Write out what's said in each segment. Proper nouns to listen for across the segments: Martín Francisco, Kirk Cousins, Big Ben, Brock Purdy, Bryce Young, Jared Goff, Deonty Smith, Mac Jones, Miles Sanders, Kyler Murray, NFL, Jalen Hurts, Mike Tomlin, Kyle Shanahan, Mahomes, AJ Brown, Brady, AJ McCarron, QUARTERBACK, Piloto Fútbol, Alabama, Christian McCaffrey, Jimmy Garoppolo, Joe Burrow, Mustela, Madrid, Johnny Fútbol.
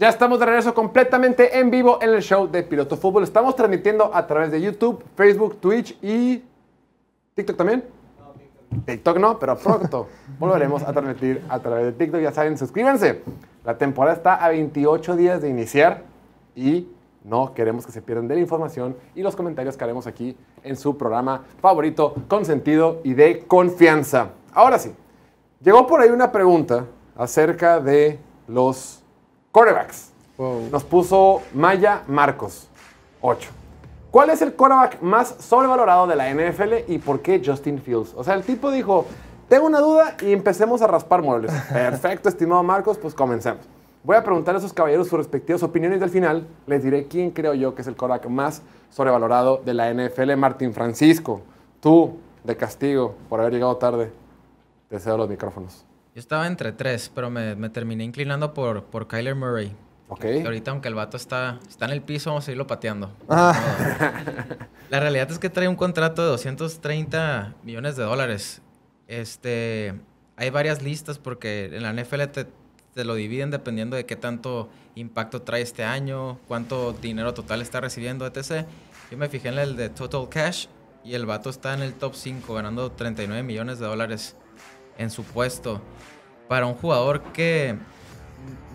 Ya estamos de regreso completamente en vivo en el show de Piloto Fútbol. Estamos transmitiendo a través de YouTube, Facebook, Twitch y TikTok también. TikTok no, pero pronto volveremos a transmitir a través de TikTok. Ya saben, suscríbanse. La temporada está a 28 días de iniciar y no queremos que se pierdan de la información y los comentarios que haremos aquí en su programa favorito, con sentido y de confianza. Ahora sí, llegó por ahí una pregunta acerca de los quarterbacks. Wow. Nos puso Maya Marcos, 8. ¿Cuál es el quarterback más sobrevalorado de la NFL y por qué Justin Fields? O sea, el tipo dijo, tengo una duda y empecemos a raspar muebles. Perfecto, estimado Marcos, pues comencemos. Voy a preguntar a esos caballeros sus respectivas opiniones y al final les diré quién creo yo que es el quarterback más sobrevalorado de la NFL. Martín Francisco, tú, de castigo por haber llegado tarde, te cedo los micrófonos. Yo estaba entre tres, pero me terminé inclinando por Kyler Murray. Okay. Ahorita, aunque el vato está en el piso, vamos a irlo pateando. Ah. La realidad es que trae un contrato de $230 millones. Hay varias listas porque en la NFL te lo dividen dependiendo de qué tanto impacto trae este año, cuánto dinero total está recibiendo, etc. Yo me fijé en el de Total Cash y el vato está en el top 5 ganando $39 millones en su puesto. Para un jugador que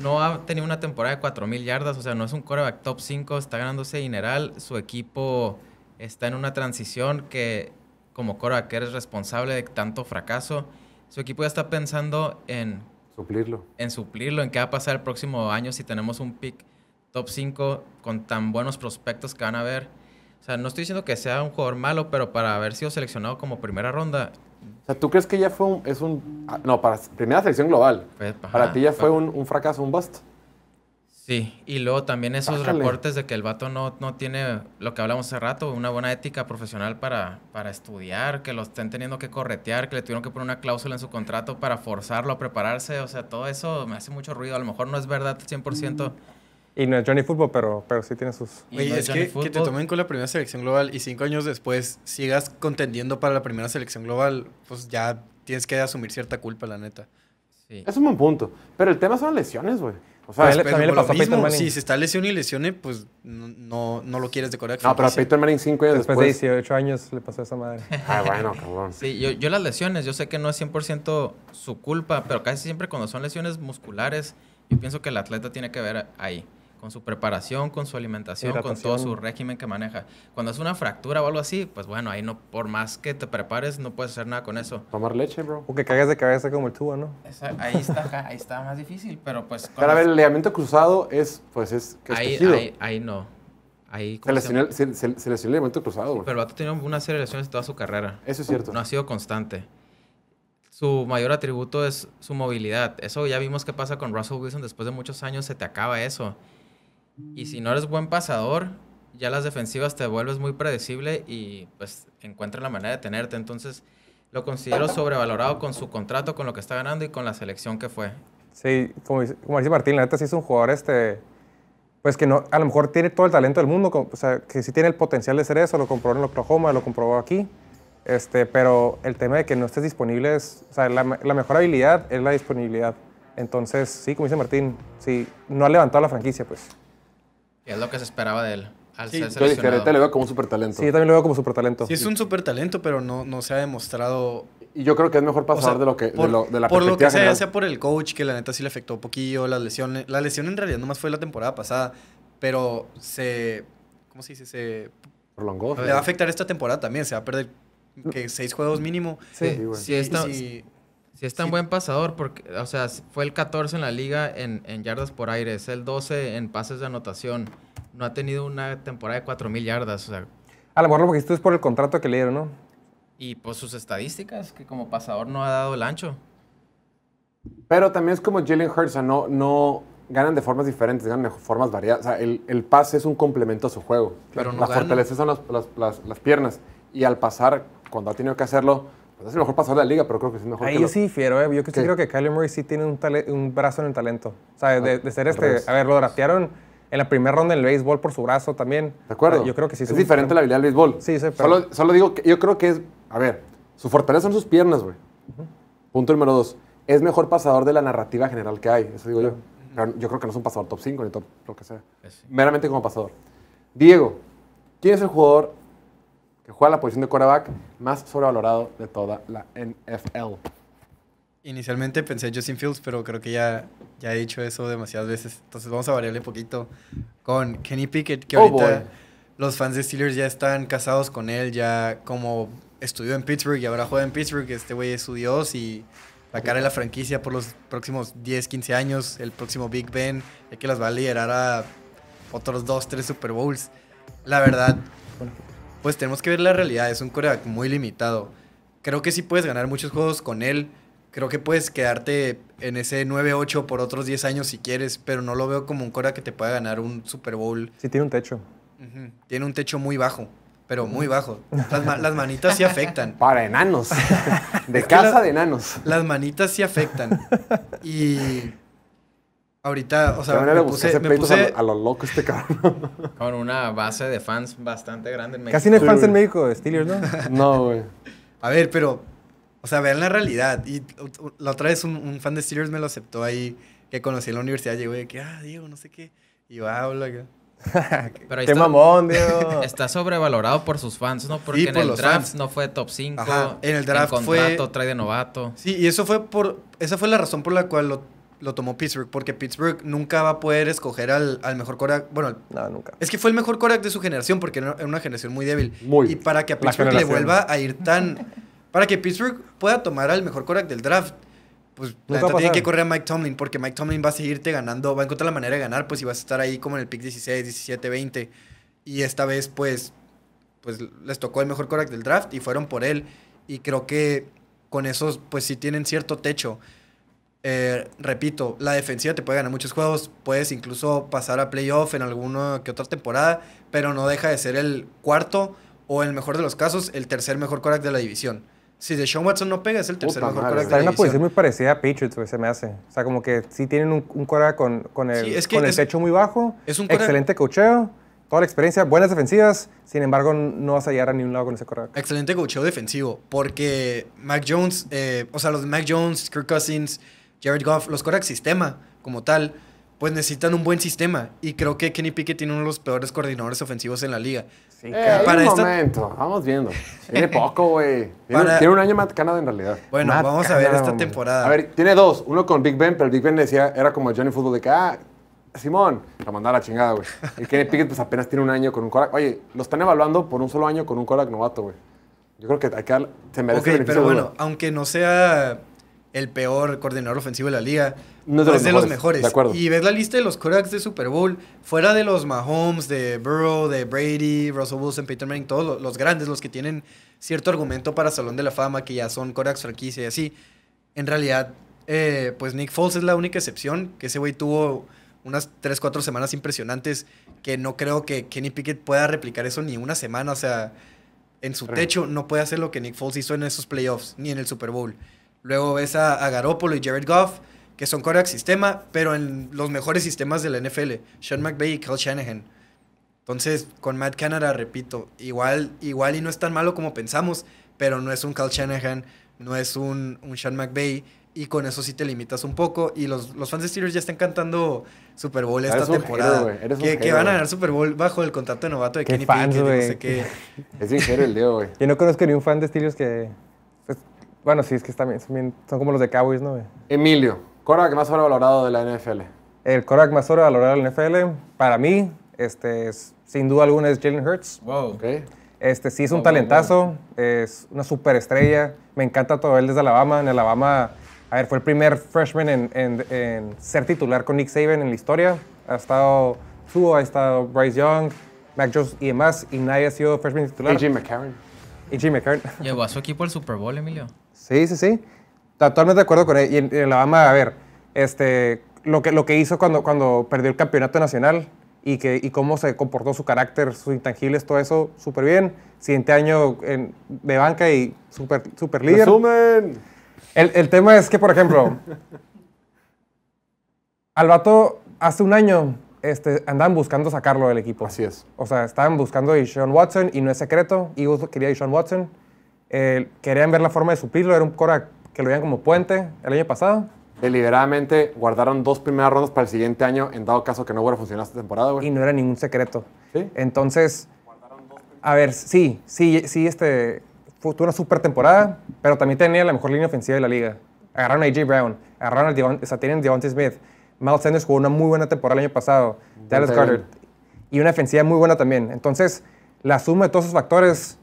no ha tenido una temporada de 4,000 yardas, o sea, no es un quarterback top 5, está ganándose dineral, su equipo está en una transición que como quarterback eres responsable de tanto fracaso, su equipo ya está pensando en suplirlo, en qué va a pasar el próximo año si tenemos un pick top 5 con tan buenos prospectos que van a haber. O sea, no estoy diciendo que sea un jugador malo, pero para haber sido seleccionado como primera ronda. O sea, ¿tú crees que ya fue no, para primera selección global. Pues, ajá, para ti ya fue un fracaso, un bust. Sí, y luego también esos reportes de que el vato no tiene, lo que hablamos hace rato, una buena ética profesional para estudiar, que lo estén teniendo que corretear, que le tuvieron que poner una cláusula en su contrato para forzarlo a prepararse. O sea, todo eso me hace mucho ruido. A lo mejor no es verdad 100%. Y no es Johnny Fútbol, pero sí tiene sus... Y no es que te tomen con la primera selección global y 5 años después sigas contendiendo para la primera selección global, pues ya tienes que asumir cierta culpa, la neta. Sí. Es un buen punto. Pero el tema son lesiones, güey. O sea, pues, también le pasó a Peyton Manning. Si se está lesione, pues no lo quieres de correcto. No, pero a Peyton Manning 5 años después. De 18 años le pasó a esa madre. Ah, bueno, cabrón. Sí, yo las lesiones, yo sé que no es 100% su culpa, pero casi siempre cuando son lesiones musculares, yo pienso que el atleta tiene que ver ahí. Con su preparación, con su alimentación, con todo su régimen que maneja. Cuando es una fractura o algo así, pues bueno, ahí no, por más que te prepares, no puedes hacer nada con eso. Tomar leche, bro. O que caigas de cabeza como el tubo, ¿no? Ahí está más difícil, pero pues... Pero a ver, el ligamento cruzado es tejido. Ahí no. Ahí, se lesionó el ligamento cruzado, sí, pero el vato tiene una serie de lesiones toda su carrera. Eso es cierto. No ha sido constante. Su mayor atributo es su movilidad. Eso ya vimos qué pasa con Russell Wilson. Después de muchos años se te acaba eso. Y si no eres buen pasador, ya las defensivas te vuelves muy predecible y pues encuentran la manera de tenerte. Entonces lo considero sobrevalorado con su contrato, con lo que está ganando y con la selección que fue. Sí, como dice Martín, la neta sí es un jugador pues que no, a lo mejor tiene todo el talento del mundo, o sea, que sí tiene el potencial de ser eso, lo comprobó en Oklahoma, lo comprobó aquí, pero el tema de que no estés disponible es, o sea, la mejor habilidad es la disponibilidad. Entonces, sí, como dice Martín, sí, no ha levantado la franquicia, pues. Es lo que se esperaba de él. Sí, yo te lo veo como un super talento. Sí, yo también lo veo como super talento. Sí, es un super talento, pero no se ha demostrado. Y yo creo que es mejor pasar, o sea, de la perspectiva. Por lo que sea por el coach, que la neta sí le afectó un poquillo, las lesiones. La lesión en realidad nomás fue la temporada pasada, pero ¿cómo se dice? Se prolongó. Le va a afectar esta temporada también. Se va a perder 6 juegos mínimo. Sí, sí, bueno. Si es tan buen pasador, porque, o sea, fue el 14 en la liga en yardas por aire, es el 12 en pases de anotación. No ha tenido una temporada de 4,000 yardas. O sea, a lo mejor lo que hiciste es por el contrato que le dieron, ¿no? Y pues sus estadísticas, que como pasador no ha dado el ancho. Pero también es como Jalen Hurts, no ganan de formas diferentes, ganan de formas variadas. O sea, el pase es un complemento a su juego. Pero no fortalezas son las piernas. Y al pasar, cuando ha tenido que hacerlo... Pues es el mejor pasador de la liga, pero creo que es el mejor. Ahí yo sí difiero, Yo sí creo que Kyler Murray sí tiene un brazo en el talento. O sea, de ser A ver, lo draftearon en la primera ronda en el béisbol por su brazo también. De acuerdo. Yo creo que sí. Es diferente la habilidad del béisbol. Sí, pero... Solo digo que yo creo que es... A ver, su fortaleza son sus piernas, güey. Punto número 2. Es mejor pasador de la narrativa general que hay. Eso digo yo. Pero yo creo que no es un pasador top 5 ni top lo que sea. Sí. Meramente como pasador. Diego, ¿quién es el jugador que juega la posición de quarterback más sobrevalorado de toda la NFL? Inicialmente pensé Justin Fields, pero creo que ya he dicho eso demasiadas veces. Entonces vamos a variarle un poquito con Kenny Pickett, que ahorita los fans de Steelers ya están casados con él. Ya como estudió en Pittsburgh y ahora juega en Pittsburgh, este güey es su dios y la cara de la franquicia por los próximos 10, 15 años. El próximo Big Ben, el que las va a liderar a otros 2, 3 Super Bowls. La verdad, pues tenemos que ver la realidad. Es un quarterback muy limitado. Creo que sí puedes ganar muchos juegos con él. Creo que puedes quedarte en ese 9-8 por otros 10 años si quieres, pero no lo veo como un quarterback que te pueda ganar un Super Bowl. Sí, tiene un techo. Uh-huh. Tiene un techo muy bajo, pero muy bajo. Las manitas sí afectan. Para enanos. De casa de enanos. Las manitas sí afectan. Y ahorita, o sea, me puse a lo loco este cabrón. Con una base de fans bastante grande en México. Casi no hay fans en México, Steelers, ¿no? No, güey. A ver, pero... O sea, vean la realidad. Y la otra vez un fan de Steelers me lo aceptó ahí, que conocí en la universidad. Llegó y que, Diego, no sé qué. Y yo, hola. Pero ¡qué mamón, Diego! Está sobrevalorado por sus fans, ¿no? Porque sí, en el draft no fue top 5. Ajá. En el draft contrato, trae de novato. Sí, y eso fue esa fue la razón por la cual lo tomó Pittsburgh. Porque Pittsburgh nunca va a poder escoger al mejor quarterback. Bueno, no, nunca. Es que fue el mejor quarterback de su generación, porque era una generación muy débil. Y para que a Pittsburgh le vuelva a ir tan... Para que Pittsburgh pueda tomar al mejor quarterback del draft, pues la neta tiene que correr a Mike Tomlin, porque Mike Tomlin va a seguirte ganando, va a encontrar la manera de ganar, pues, y vas a estar ahí como en el pick 16, 17, 20. Y esta vez, pues les tocó el mejor quarterback del draft y fueron por él. Y creo que con esos, pues, sí tienen cierto techo. Repito, la defensiva te puede ganar muchos juegos, puedes incluso pasar a playoff en alguna que otra temporada, pero no deja de ser el cuarto o, en el mejor de los casos, el tercer mejor quarterback de la división. Si Deshaun Watson no pega, es el tercer mejor quarterback de la división. Está en una posición muy parecida a Patriots, güey, se me hace. O sea, como que sí tienen un quarterback con el techo muy bajo, es un excelente coacheo, toda la experiencia, buenas defensivas, sin embargo, no vas a llegar a ningún lado con ese quarterback. Excelente coacheo defensivo, porque Mac Jones, los Mac Jones, Kirk Cousins, Jared Goff, los quarterbacks sistema como tal, pues necesitan un buen sistema. Y creo que Kenny Pickett tiene uno de los peores coordinadores ofensivos en la liga. Sí, para un momento, vamos viendo. Tiene poco, güey. Tiene un año más Canadá en realidad. Bueno, Matt vamos Canada, a ver esta temporada. A ver, tiene dos. Uno con Big Ben, pero el Big Ben decía, era como Johnny Fútbol de que, Simón, la mandaba a la chingada, güey. El Kenny Pickett pues apenas tiene un año con un quarterback. Oye, lo están evaluando por un solo año con un quarterback novato, güey. Yo creo que acá se merece el beneficio. Pero bueno, aunque no sea el peor coordinador ofensivo de la liga, no es de los mejores. De acuerdo. Y ves la lista de los quarterbacks de Super Bowl, fuera de los Mahomes, de Burrow, de Brady, Russell Wilson, Peyton Manning, todos los grandes, los que tienen cierto argumento para Salón de la Fama, que ya son quarterbacks franquicia y así. En realidad, pues Nick Foles es la única excepción, que ese güey tuvo unas 3, 4 semanas impresionantes, que no creo que Kenny Pickett pueda replicar eso ni una semana. O sea, en su techo no puede hacer lo que Nick Foles hizo en esos playoffs, ni en el Super Bowl. Luego ves a Garoppolo y Jared Goff, que son quarterback sistema, pero en los mejores sistemas de la NFL. Sean McVay y Kyle Shanahan. Entonces, con Matt Canada, repito, igual y no es tan malo como pensamos, pero no es un Kyle Shanahan, no es un Sean McVay, y con eso sí te limitas un poco. Y los fans de Steelers ya están cantando Super Bowl esta temporada. Que van a ganar Super Bowl bajo el contrato de novato de Kenny Pickett, no sé qué. Es sincero el Leo, güey. Yo no conozco ni un fan de Steelers que... Bueno, sí, es que también son como los de Cowboys, ¿no? Emilio, quarterback más sobrevalorado de la NFL. El quarterback más sobrevalorado de la NFL, para mí, sin duda alguna, es Jalen Hurts. Wow. Okay. Sí, es un talentazo, es una superestrella. Me encanta todo él desde Alabama. En Alabama, fue el primer freshman en ser titular con Nick Saban en la historia. Ha estado Bryce Young, Mac Jones y demás, y nadie ha sido freshman titular. AJ McCarron. AJ McCarron. ¿Llevó a su equipo al Super Bowl, Emilio? Sí. Totalmente de acuerdo con él. Y en Alabama, lo que hizo cuando perdió el campeonato nacional y cómo se comportó su carácter, sus intangibles, todo eso, súper bien. Siguiente año de banca y súper líder. ¡Resumen! El tema es que, por ejemplo, al vato hace un año andaban buscando sacarlo del equipo. Así es. O sea, estaban buscando a Deshaun Watson y no es secreto. Eagles quería a Deshaun Watson. Querían ver la forma de suplirlo. Era un quarterback que lo veían como puente el año pasado. deliberadamente guardaron dos primeras rondas para el siguiente año en dado caso que no hubiera funcionado esta temporada, güey. Y no era ningún secreto. ¿Sí? Entonces, a ver, tuvo una super temporada, pero también tenía la mejor línea ofensiva de la liga. Agarraron a AJ Brown, agarraron tienen Deonty Smith, Miles Sanders jugó una muy buena temporada el año pasado, Dallas Goddard, y una ofensiva muy buena también. Entonces, la suma de todos esos factores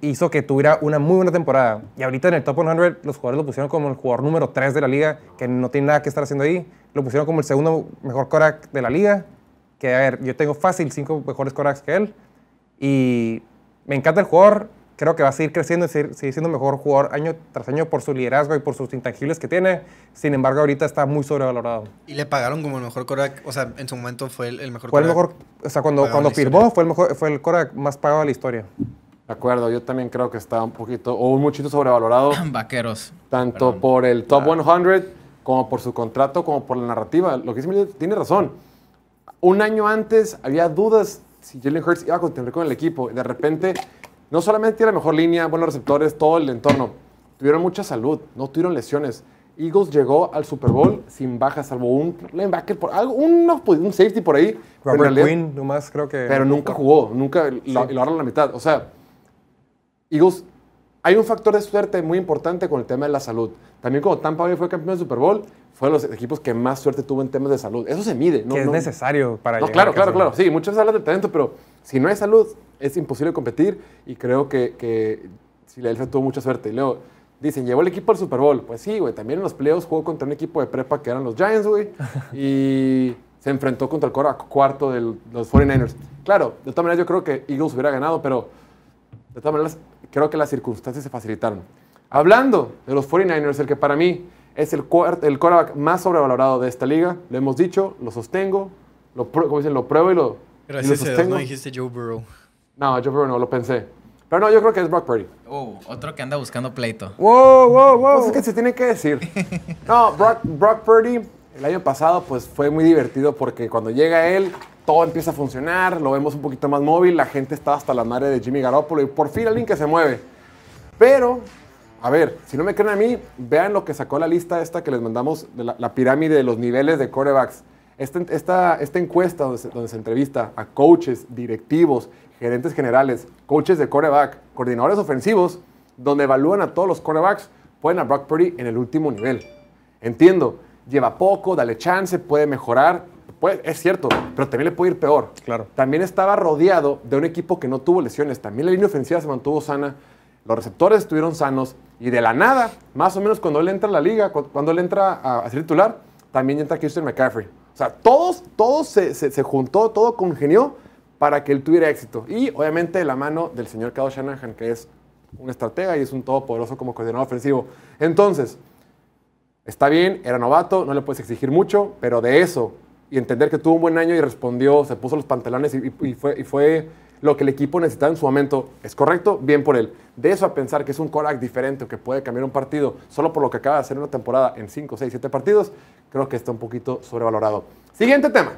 hizo que tuviera una muy buena temporada. Y ahorita en el Top 100 los jugadores lo pusieron como el jugador número 3 de la liga, que no tiene nada que estar haciendo ahí. Lo pusieron como el segundo mejor quarterback de la liga, que a ver, yo tengo fácil 5 mejores quarterbacks que él. Y me encanta el jugador, creo que va a seguir creciendo y seguir siendo mejor jugador año tras año por su liderazgo y por sus intangibles que tiene. Sin embargo, ahorita está muy sobrevalorado. ¿Y le pagaron como el mejor quarterback? O sea, en su momento fue el mejor quarterback. O sea, cuando firmó fue el quarterback más pagado de la historia. De acuerdo, yo también creo que está un poquito o un muchito sobrevalorado. Vaqueros. Tanto por el Top 100 como por su contrato, como por la narrativa. Lo que dice Emilio tiene razón. Un año antes había dudas si Jalen Hurts iba a continuar con el equipo. De repente, no solamente tiene la mejor línea, buenos receptores, todo el entorno. Tuvieron mucha salud, no tuvieron lesiones. Eagles llegó al Super Bowl sin bajas, salvo un linebacker, un safety por ahí. Robert Quinn, nomás creo que... Pero nunca jugó, nunca, y lo agarraron a la mitad. O sea... Eagles, hay un factor de suerte muy importante con el tema de la salud. También cuando Tampa Bay fue campeón del Super Bowl, fue de los equipos que más suerte tuvo en temas de salud. Eso se mide. No, que es necesario para llegar. Claro. Sí, muchas veces hablan de talento, pero si no hay salud, es imposible competir. Y creo que Filadelfia tuvo mucha suerte. Y luego dicen, llevó el equipo al Super Bowl. Pues sí, güey. También en los playoffs jugó contra un equipo de prepa que eran los Giants, güey. Y se enfrentó contra el cuarto de los 49ers. Claro, de todas maneras yo creo que Eagles hubiera ganado, pero de todas maneras... Creo que las circunstancias se facilitaron. Hablando de los 49ers, el que para mí es el quarterback más sobrevalorado de esta liga, lo hemos dicho, lo sostengo, como dicen, lo pruebo y lo sostengo. No dijiste Joe Burrow. No, Joe Burrow no, lo pensé. Pero no, yo creo que es Brock Purdy. Otro que anda buscando pleito. ¡Wow! Cosas que se tienen que decir. No, Brock Purdy, el año pasado, pues fue muy divertido porque cuando llega él... Todo empieza a funcionar, lo vemos un poquito más móvil, la gente está hasta la madre de Jimmy Garoppolo y por fin alguien que se mueve. Pero, a ver, si no me creen a mí, vean lo que sacó la lista esta que les mandamos, de la pirámide de los niveles de quarterbacks. Esta encuesta donde se entrevista a coaches, directivos, gerentes generales, coaches de quarterback, coordinadores ofensivos, donde evalúan a todos los quarterbacks, ponen a Brock Purdy en el último nivel. Entiendo, lleva poco, dale chance, puede mejorar. Pues es cierto, pero también le puede ir peor. Claro. También estaba rodeado de un equipo que no tuvo lesiones. También la línea ofensiva se mantuvo sana. Los receptores estuvieron sanos. Y de la nada, más o menos cuando él entra a la liga, cuando él entra a ser titular, también entra Christian McCaffrey. O sea, todos se juntó, todo congenió para que él tuviera éxito. Y obviamente de la mano del señor Kyle Shanahan, que es un estratega y es un todopoderoso como coordinador ofensivo. Entonces, está bien, era novato, no le puedes exigir mucho, pero de eso... Y entender que tuvo un buen año y respondió, se puso los pantalones y fue lo que el equipo necesitaba en su momento. ¿Es correcto? Bien por él. De eso a pensar que es un quarterback diferente o que puede cambiar un partido solo por lo que acaba de hacer una temporada en 5, 6, 7 partidos, creo que está un poquito sobrevalorado. Siguiente tema.